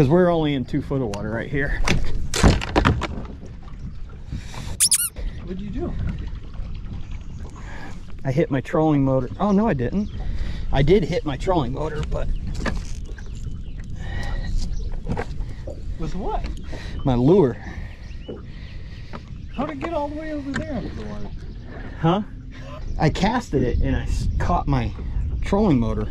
because we're only in 2 foot of water right here. What'd you do? I hit my trolling motor. Oh, no, I didn't. I did hit my trolling motor, but... With what? My lure. How'd it get all the way over there into the water? Huh? I casted it and I caught my trolling motor.